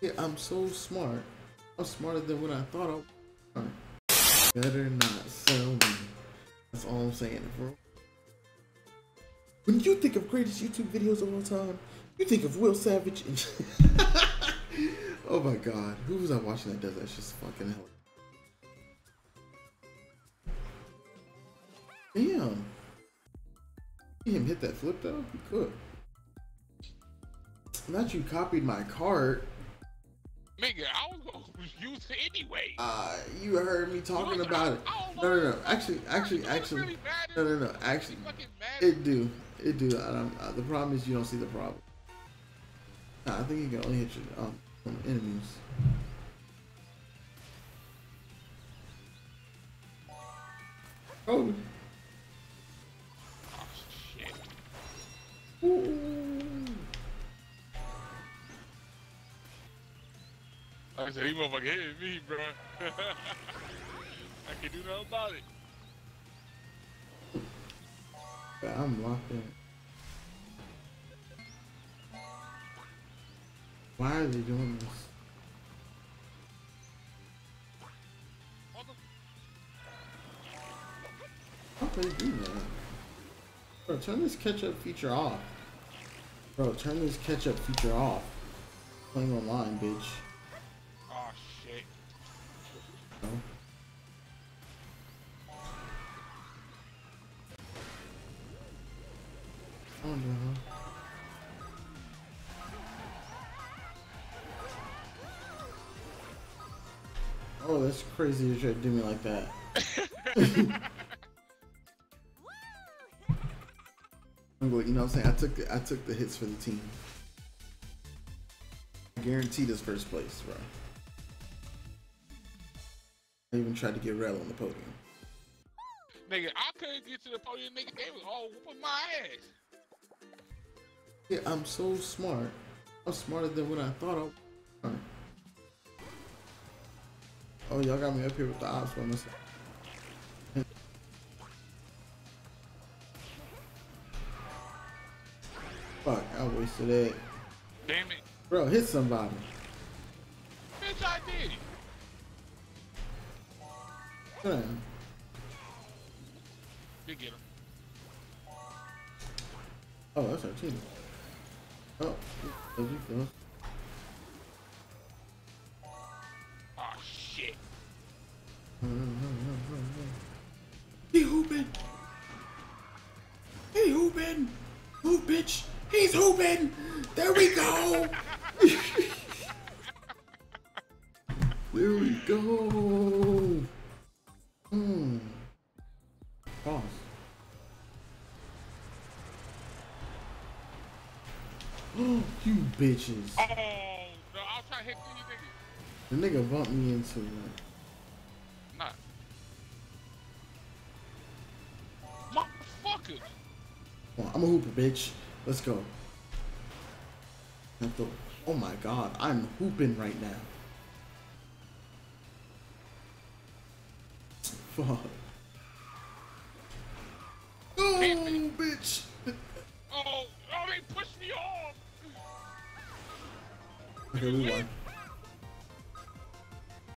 Yeah, I'm so smart. I'm smarter than what I thought I was. Better not sell me. That's all I'm saying, bro. When you think of greatest YouTube videos of all time, you think of Will Savage and oh my god, who was I watching that does that? It's just fucking hell. Damn. You didn't hit that flip though? You could. Not you copied my card. Nigga, I was gonna use it anyway. You heard me talking about it. No. Actually. No. Actually, it do. The problem is you don't see the problem. I think you can only hit your enemies. Oh. Oh shit. Ooh. I said, he motherfucker hit me, bro. I can do nothing about it. Yeah, I'm locked in. Why are they doing this? How can they do that? Bro, turn this catch-up feature off. Bro, turn this catch-up feature off. Playing online, bitch. Oh no. Oh, that's crazy you tried to do me like that. I'm going, you know what I'm saying? I took the hits for the team. I guarantee this first place, bro. I even tried to get Rel on the podium. Nigga, I couldn't get to the podium, nigga. They was all whooping my ass. Yeah, I'm so smart. I'm smarter than what I thought I was. Right. Oh, y'all got me up here with the ops by myself. Fuck, I wasted that. Damn it. Bro, hit somebody. Bitch, I did. Damn. You get him. Oh, that's our team. Oh, there you go. Oh shit. He hoopin'. He hoopin'. Hoop bitch. He's hoopin'. There we go. There we go. Hmm. Boss. Oh, you bitches. Oh, no, I'll try to hit you, nigga. The nigga bumped me into it. Nah. Motherfucker. Come on, I'm a hooper, bitch. Let's go. Oh my god, I'm hooping right now. Fuck. Oh, bitch. Oh, they pushed me off. Okay, we won.